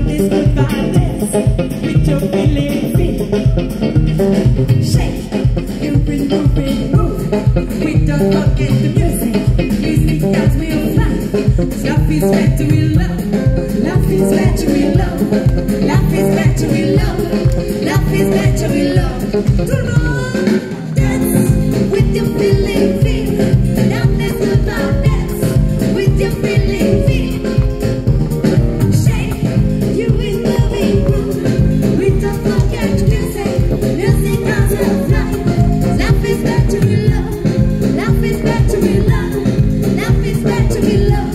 Love is better in love. Love is better in love. Love is better in love. Love is better in love. Come on, dance with your believing. Love's about dance with your believing. Shake you in the big room. We don't forget music. Music has a life. Love is better in love. Love is better in love. Love is better in love.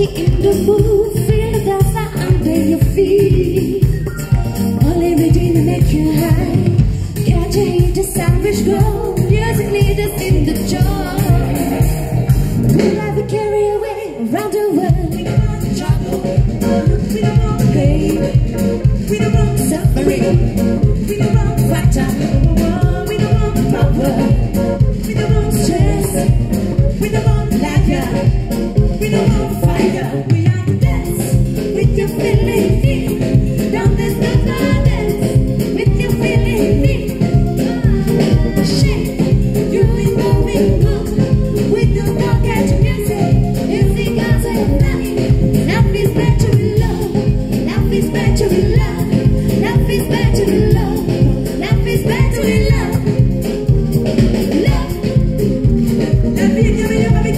In the mood, feel the dance under your feet. Only between the make you high. Catch a hit, the sandwich glow. Music leaders in the joy. We like to carry away around the world. We don't want trouble. We don't want pain. We don't want suffering. We don't want water. We don't want power. We don't want stress. We don't want liar. We don't want fire, we have to dance with your feeling in. Down this good dance with your feeling in. Shake you in the wind with the dark edge music. Music has a life. Love is better in love. Love is better in love. Love is better in love. Love is better in love. Love. Love is better in love.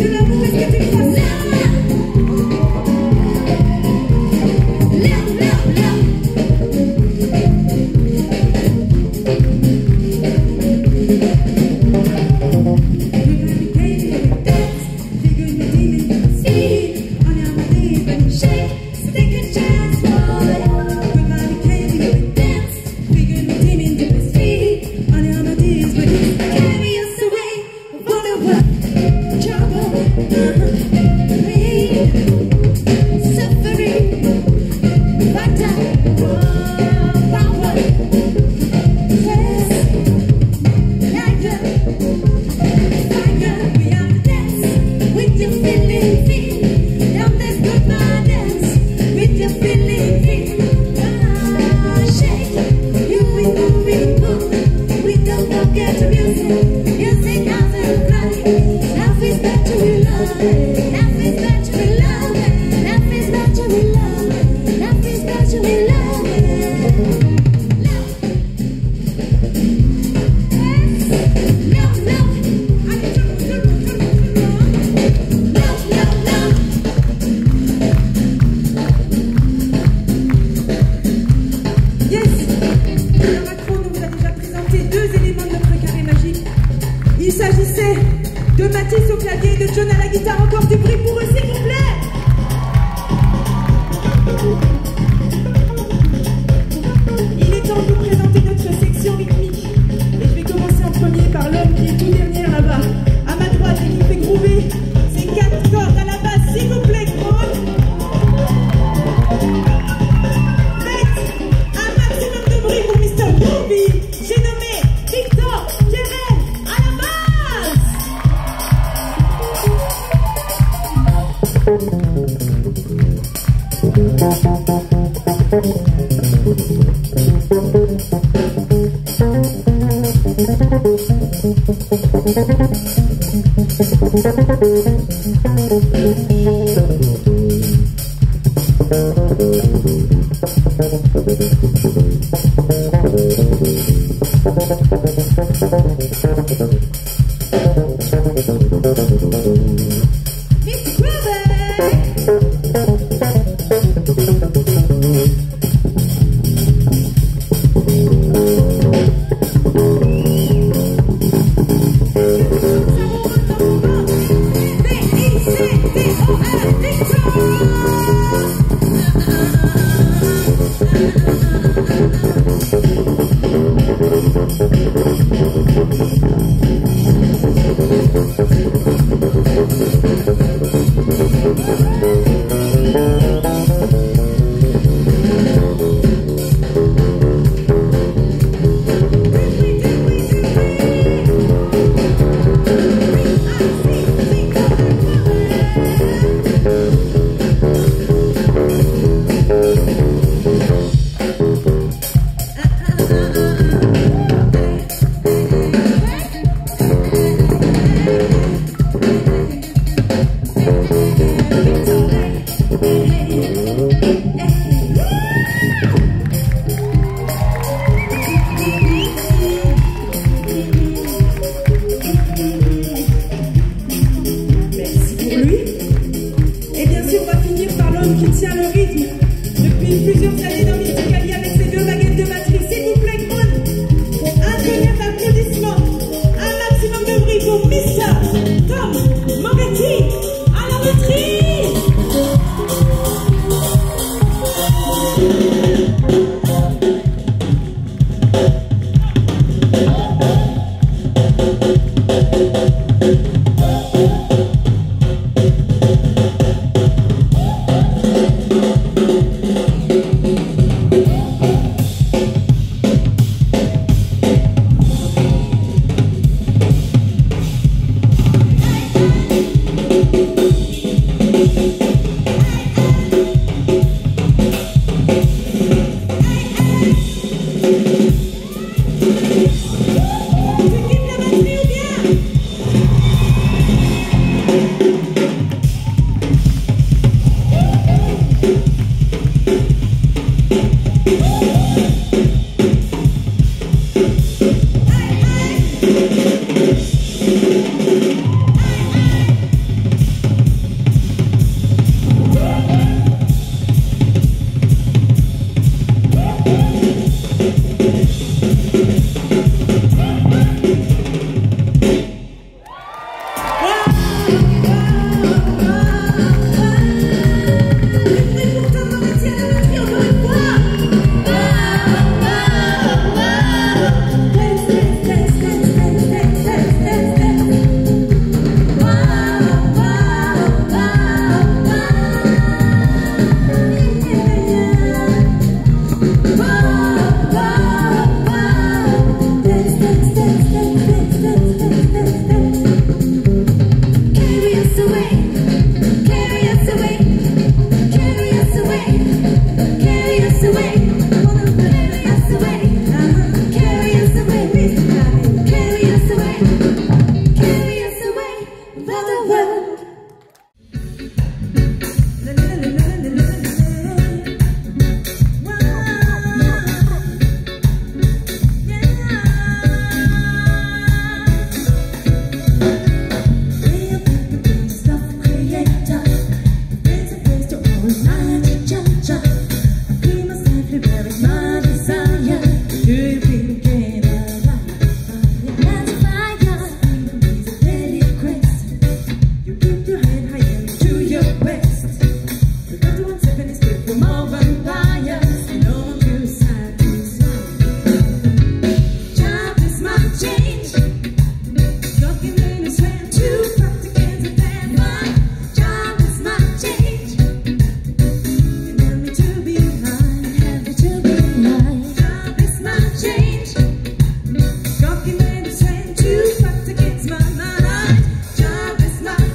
De Mathis au clavier, de John à la guitare, encore du bruit pour eux s'il vous plaît. Il est temps de vous présenter notre section rythmique. Et je vais commencer en premier par l'homme qui est tout dernier là-bas. À ma droite, il nous fait groover. C'est 4 cordes à la basse, s'il vous plaît, gros.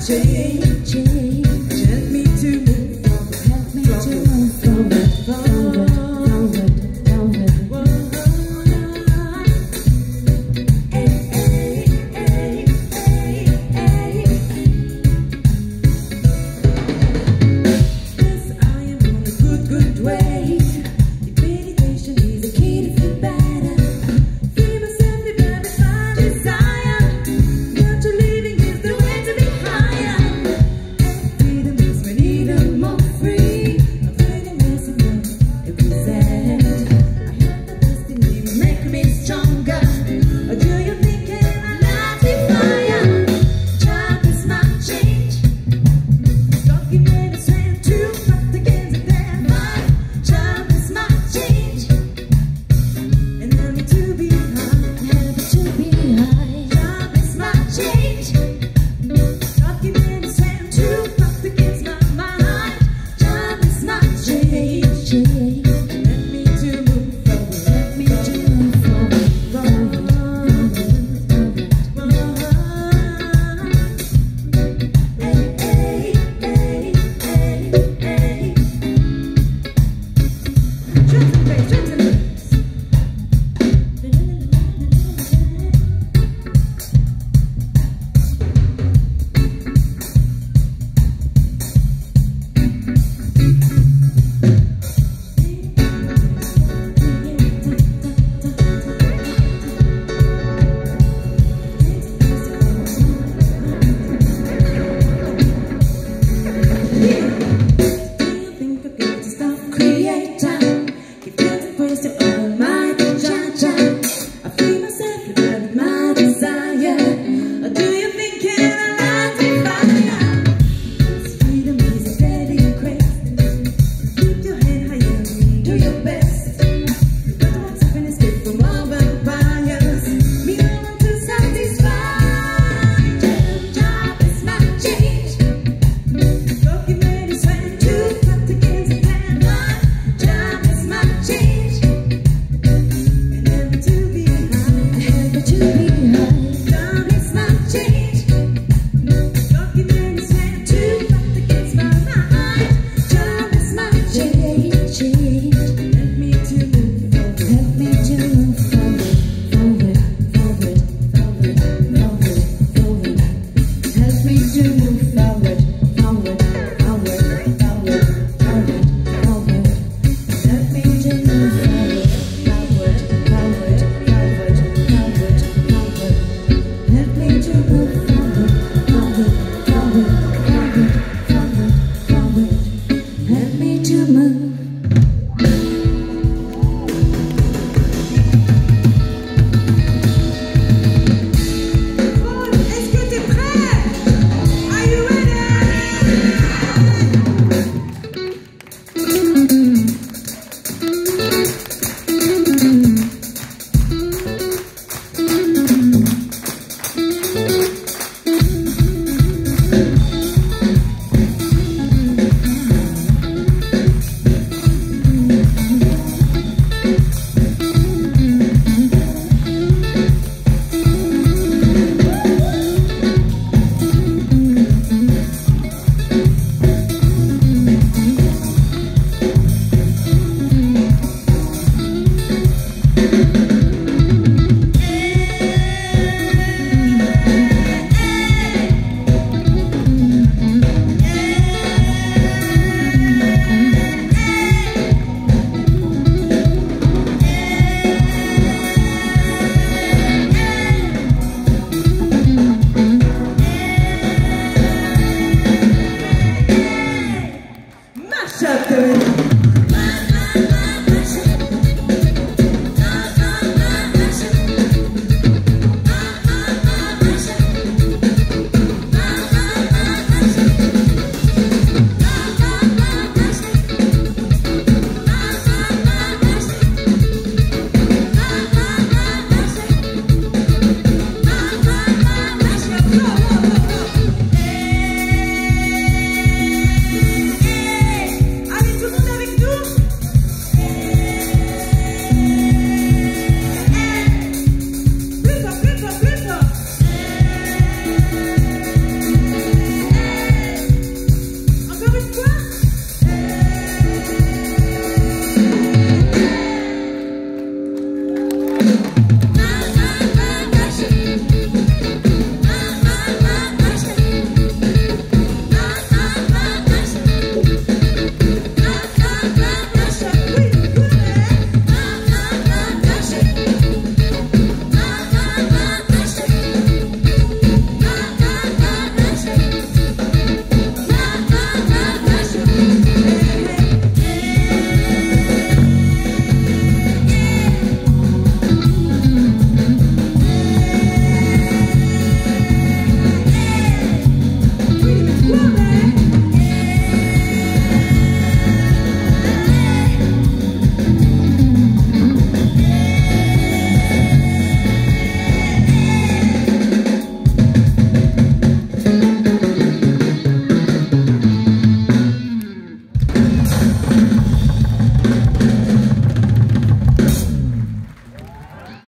Change.